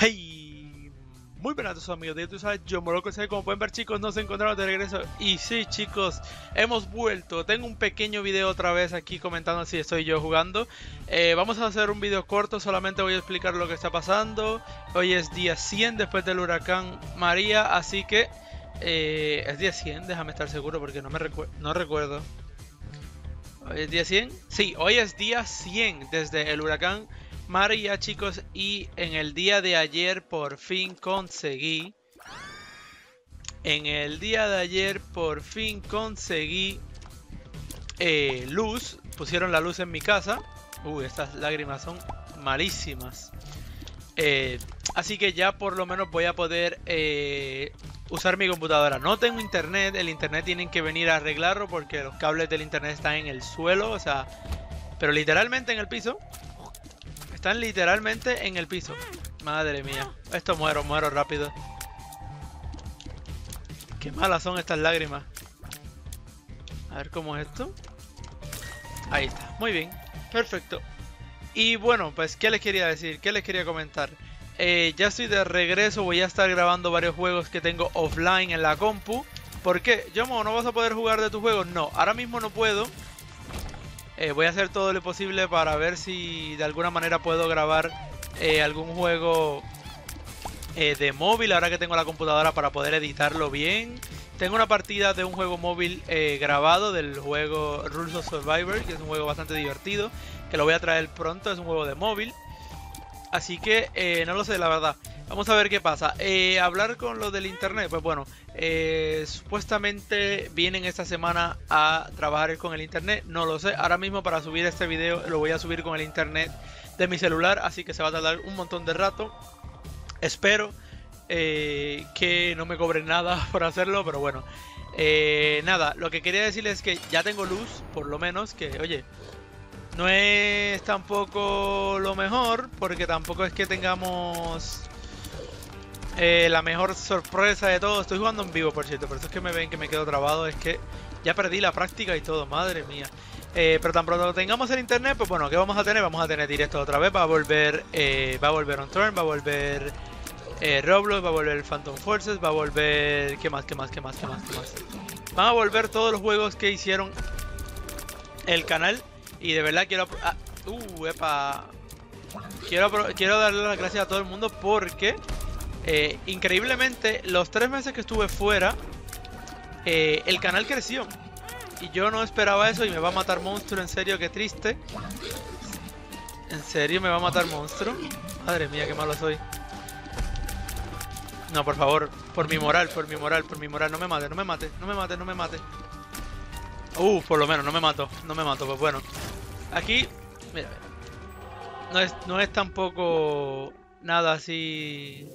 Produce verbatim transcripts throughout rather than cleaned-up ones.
Hey, muy buenas a todos amigos de YouTube, sabes, Jomoloco noventa y seis, como pueden ver chicos, nos encontramos de regreso. Y sí chicos, hemos vuelto. Tengo un pequeño video otra vez aquí comentando si estoy yo jugando. eh, Vamos a hacer un video corto, solamente voy a explicar lo que está pasando. Hoy es día cien después del huracán María, así que... Eh, es día cien, déjame estar seguro porque no me recu no recuerdo. ¿Hoy es día cien? Sí, hoy es día cien desde el huracán María, chicos. Y en el día de ayer por fin conseguí... En el día de ayer por fin conseguí eh, luz. Pusieron la luz en mi casa. Uy, estas lágrimas son malísimas. Eh, así que ya por lo menos voy a poder... Eh, usar mi computadora. No tengo internet, el internet tienen que venir a arreglarlo porque los cables del internet están en el suelo, o sea, pero literalmente en el piso. Están literalmente en el piso. Madre mía, esto muero, muero rápido. Qué malas son estas lágrimas. A ver cómo es esto. Ahí está, muy bien, perfecto. Y bueno, pues qué les quería decir, qué les quería comentar. Eh, ya estoy de regreso, voy a estar grabando varios juegos que tengo offline en la compu. ¿Por qué? Yomo, ¿no vas a poder jugar de tus juegos? No, ahora mismo no puedo. eh, Voy a hacer todo lo posible para ver si de alguna manera puedo grabar eh, algún juego eh, de móvil. Ahora que tengo la computadora para poder editarlo bien. Tengo una partida de un juego móvil eh, grabado, del juego Rules of Survivor, que es un juego bastante divertido, que lo voy a traer pronto, es un juego de móvil. Así que eh, no lo sé, la verdad. Vamos a ver qué pasa. eh, Hablar con lo del internet. Pues bueno, eh, supuestamente vienen esta semana a trabajar con el internet. No lo sé, ahora mismo para subir este video lo voy a subir con el internet de mi celular, así que se va a tardar un montón de rato. Espero eh, que no me cobren nada por hacerlo, pero bueno. eh, Nada, lo que quería decirles es que ya tengo luz, por lo menos, que oye... No es tampoco lo mejor, porque tampoco es que tengamos eh, la mejor sorpresa de todo. Estoy jugando en vivo, por cierto, por eso es que me ven que me quedo trabado. Es que ya perdí la práctica y todo, madre mía. Eh, pero tan pronto tengamos el internet, pues bueno, ¿qué vamos a tener? Vamos a tener directo otra vez. Va a volver eh, va a volver OnTurn, va a volver eh, Roblox, va a volver Phantom Forces, va a volver... ¿Qué más? ¿Qué más? ¿Qué más? ¿Qué más? ¿Qué más? Van a volver todos los juegos que hicieron el canal. Y de verdad quiero... Ah, uh, epa. Quiero, quiero darle las gracias a todo el mundo porque... Eh, increíblemente, los tres meses que estuve fuera... Eh, el canal creció. Y yo no esperaba eso y me va a matar monstruo, en serio, qué triste. En serio, me va a matar monstruo. Madre mía, qué malo soy. No, por favor, por mi moral, por mi moral, por mi moral. No me mate, no me mate, no me mate, no me mate. Uh, por lo menos, no me mato, no me mato, pues bueno. Aquí, mira, mira. No es, no es tampoco nada así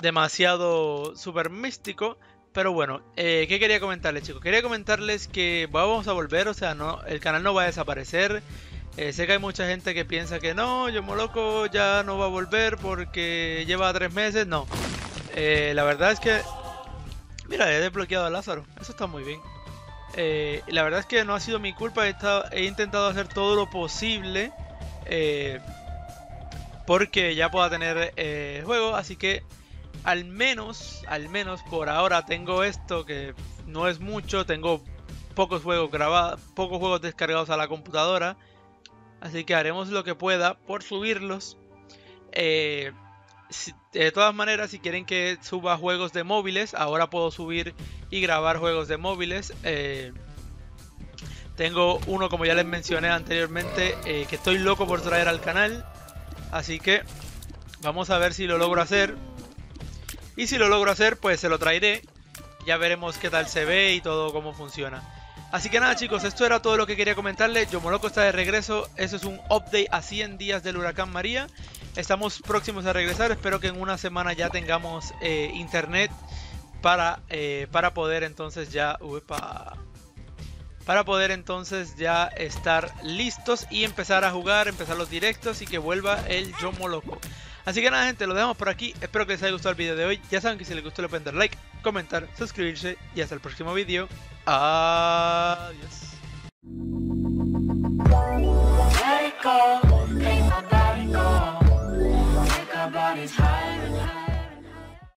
demasiado super místico. Pero bueno, eh, ¿qué quería comentarles, chicos? Quería comentarles que vamos a volver, o sea, no, el canal no va a desaparecer. eh, Sé que hay mucha gente que piensa que no, Jomoloco ya no va a volver porque lleva tres meses, no. eh, La verdad es que... Mira, he desbloqueado a Lázaro, eso está muy bien. Eh, la verdad es que no ha sido mi culpa, he, estado, he intentado hacer todo lo posible eh, porque ya pueda tener eh, juego, así que al menos, al menos por ahora tengo esto que no es mucho, tengo pocos juegos grabados, pocos juegos descargados a la computadora, así que haremos lo que pueda por subirlos. Eh, si, de todas maneras, si quieren que suba juegos de móviles, ahora puedo subir y grabar juegos de móviles. eh, Tengo uno, como ya les mencioné anteriormente, eh, que estoy loco por traer al canal, así que vamos a ver si lo logro hacer. Y si lo logro hacer, pues se lo traeré. Ya veremos qué tal se ve y todo, cómo funciona. Así que nada chicos, esto era todo lo que quería comentarles. Jomoloco está de regreso, eso es un update a cien días del huracán María. Estamos próximos a regresar, espero que en una semana ya tengamos eh, internet para, eh, para poder entonces ya uepa, para poder entonces ya estar listos y empezar a jugar, empezar los directos y que vuelva el Jomoloco. Así que nada gente, lo dejamos por aquí, espero que les haya gustado el video de hoy. Ya saben que si les gustó le pueden dar like, comentar, suscribirse y hasta el próximo video. Adiós. call, make my body go, make our bodies higher and higher.